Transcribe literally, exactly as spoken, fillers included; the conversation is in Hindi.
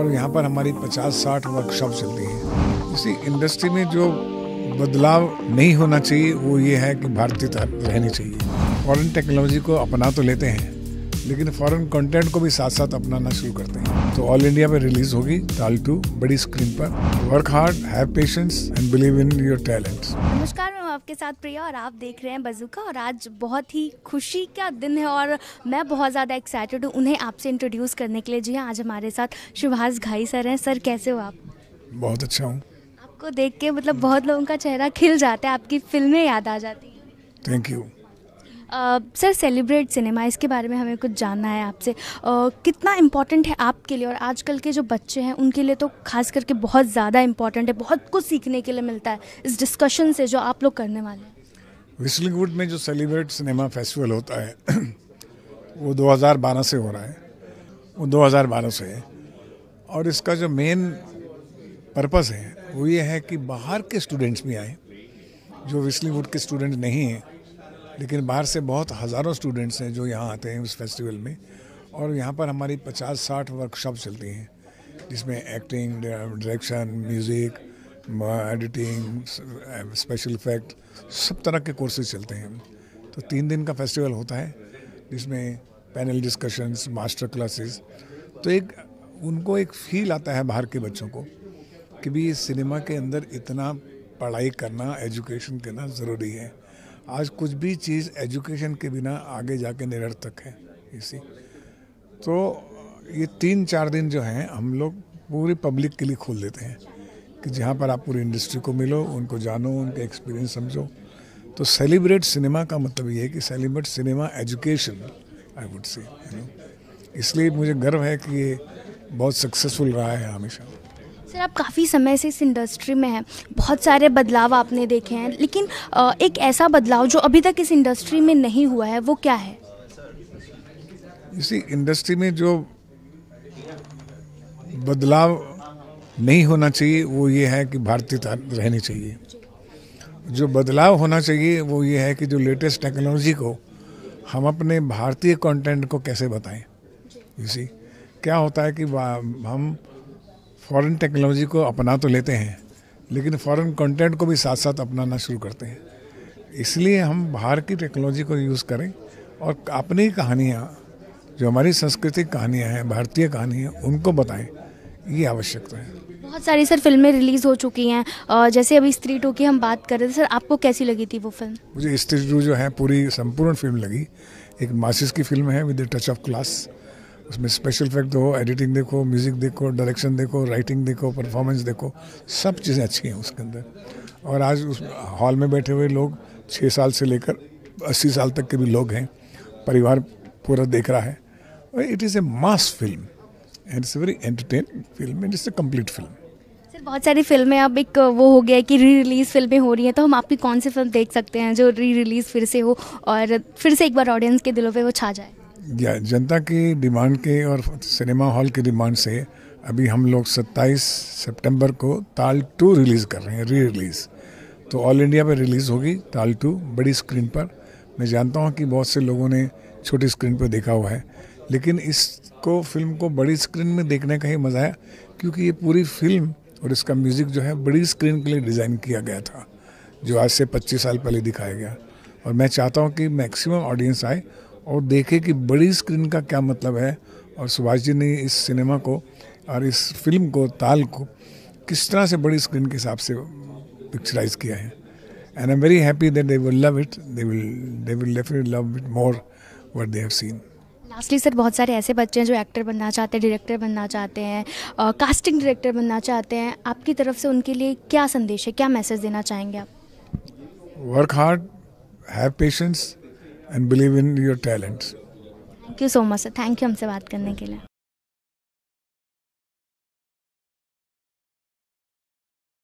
और यहाँ पर हमारी पचास साठ वर्कशॉप चलती हैं। इसी इंडस्ट्री में जो बदलाव नहीं होना चाहिए वो ये है कि भारतीयता रहनी चाहिए। फॉरेन टेक्नोलॉजी को अपना तो लेते हैं, लेकिन फॉरेन कंटेंट को भी साथ साथ अपनाना शुरू करते हैं। तो ऑल इंडिया में रिलीज होगी ताल टू बड़ी स्क्रीन पर। Work hard, have patience and believe in your talents. नमस्कार, मैं आपके साथ प्रिया और आप देख रहे हैं बज़ूका। और आज बहुत ही खुशी का दिन है और मैं बहुत ज़्यादा एक्साइटेड हूँ उन्हें आपसे इंट्रोड्यूस करने के लिए। जी हाँ, आज हमारे साथ सुभाष घाई सर हैं। सर कैसे हो आप? बहुत अच्छा हूँ। आपको देख के मतलब बहुत लोगों का चेहरा खिल जाता है, आपकी फिल्में याद आ जाती हैं। Thank you. Sir celebrate cinema, इसके बारे में हमें कुछ जानना है आपसे। uh, कितना इम्पॉर्टेंट है आपके लिए और आजकल के जो बच्चे हैं उनके लिए तो खास करके बहुत ज़्यादा इम्पॉर्टेंट है। बहुत कुछ सीखने के लिए मिलता है इस डिस्कशन से जो आप लोग करने वाले हैं। व्हिस्टलिंग वुड में जो सेलिब्रेट सिनेमा फेस्टिवल होता है वो दो हज़ार बारह से हो रहा है, वो दो हज़ार बारह से है। और इसका जो मेन पर्पज़ है वो ये है कि बाहर के स्टूडेंट्स भी आएँ, जो व्हिस्टलिंग वुड के स्टूडेंट नहीं हैं, लेकिन बाहर से बहुत हज़ारों स्टूडेंट्स हैं जो यहाँ आते हैं उस फेस्टिवल में। और यहाँ पर हमारी पचास साठ वर्कशॉप चलती हैं, जिसमें acting, direction, music, editing, special effect, सब तरह के कोर्सेज चलते हैं। तो तीन दिन का फेस्टिवल होता है, जिसमें पैनल डिस्कशंस, मास्टर क्लासेस। तो एक उनको एक फील आता है बाहर के बच्चों को कि भी सिनेमा के अंदर इतना पढ़ाई करना, एजुकेशन करना ज़रूरी है। आज कुछ भी चीज़ एजुकेशन के बिना आगे जाके निरर्थक है। इसी तो ये तीन चार दिन जो हैं हम लोग पूरी पब्लिक के लिए खोल देते हैं कि जहाँ पर आप पूरी इंडस्ट्री को मिलो, उनको जानो, उनके एक्सपीरियंस समझो। तो सेलिब्रेट सिनेमा का मतलब ये है कि celebrate cinema education, I would say, you know. इसलिए मुझे गर्व है कि ये बहुत सक्सेसफुल रहा है हमेशा। सर आप काफ़ी समय से इस इंडस्ट्री में हैं, बहुत सारे बदलाव आपने देखे हैं, लेकिन एक ऐसा बदलाव जो अभी तक इस इंडस्ट्री में नहीं हुआ है वो क्या है? इसी इंडस्ट्री में जो बदलाव नहीं होना चाहिए वो ये है कि भारतीयता रहनी चाहिए। जो बदलाव होना चाहिए वो ये है कि जो लेटेस्ट टेक्नोलॉजी को हम अपने भारतीय कंटेंट को कैसे बताएं। इसी क्या होता है कि हम फॉरेन टेक्नोलॉजी को अपना तो लेते हैं, लेकिन फॉरेन कंटेंट को भी साथ साथ अपनाना शुरू करते हैं। इसलिए हम बाहर की टेक्नोलॉजी को यूज़ करें और अपनी कहानियाँ, जो हमारी सांस्कृतिक कहानियाँ हैं, भारतीय कहानियाँ, उनको बताएं, ये आवश्यकता है। बहुत सारी सर फिल्में रिलीज़ हो चुकी हैं, जैसे अभी स्त्री टू की हम बात कर रहे थे। सर आपको कैसी लगी थी वो फिल्म? मुझे स्त्री टू जो है पूरी संपूर्ण फिल्म लगी। एक मासिस की फिल्म है विद टच ऑफ क्लास। उसमें स्पेशल इफेक्ट देखो, एडिटिंग देखो, म्यूज़िक देखो, डायरेक्शन देखो, राइटिंग देखो, परफॉर्मेंस देखो, सब चीज़ें अच्छी हैं उसके अंदर। और आज उस हॉल में बैठे हुए लोग छः साल से लेकर अस्सी साल तक के भी लोग हैं, परिवार पूरा देख रहा है। और it is a mass film and it's very entertaining film and it's a complete film. Sir बहुत सारी फिल्में अब एक वो हो गया है कि री रिलीज़ फिल्में हो रही हैं, तो हम आपकी कौन सी फिल्म देख सकते हैं जो री रिलीज़ फिर से हो और फिर से एक बार ऑडियंस के दिलों पर वो छा जाए? या जनता की डिमांड के और सिनेमा हॉल की डिमांड से अभी हम लोग सत्ताईस सितंबर को ताल टू रिलीज़ कर रहे हैं, री रिलीज़। तो ऑल इंडिया में रिलीज़ होगी ताल टू बड़ी स्क्रीन पर। मैं जानता हूं कि बहुत से लोगों ने छोटी स्क्रीन पर देखा हुआ है, लेकिन इसको फिल्म को बड़ी स्क्रीन में देखने का ही मज़ा है, क्योंकि ये पूरी फिल्म और इसका म्यूज़िक जो है बड़ी स्क्रीन के लिए डिज़ाइन किया गया था, जो आज से पच्चीस साल पहले दिखाया गया। और मैं चाहता हूँ कि मैक्सिमम ऑडियंस आए और देखे कि बड़ी स्क्रीन का क्या मतलब है, और सुभाष जी ने इस सिनेमा को और इस फिल्म को, ताल को, किस तरह से बड़ी स्क्रीन के हिसाब से पिक्चराइज किया है। And I am very happy that they will love it, they will they will definitely love it more what they have seen. Lastly sir बहुत सारे ऐसे बच्चे हैं जो एक्टर बनना चाहते हैं, डायरेक्टर बनना चाहते हैं, कास्टिंग डायरेक्टर बनना चाहते हैं, आपकी तरफ से उनके लिए क्या संदेश है, क्या मैसेज देना चाहेंगे आप? Work hard, have patience and believe in your talents. Thank you so much sir. Thank you हमसे बात करने के लिए.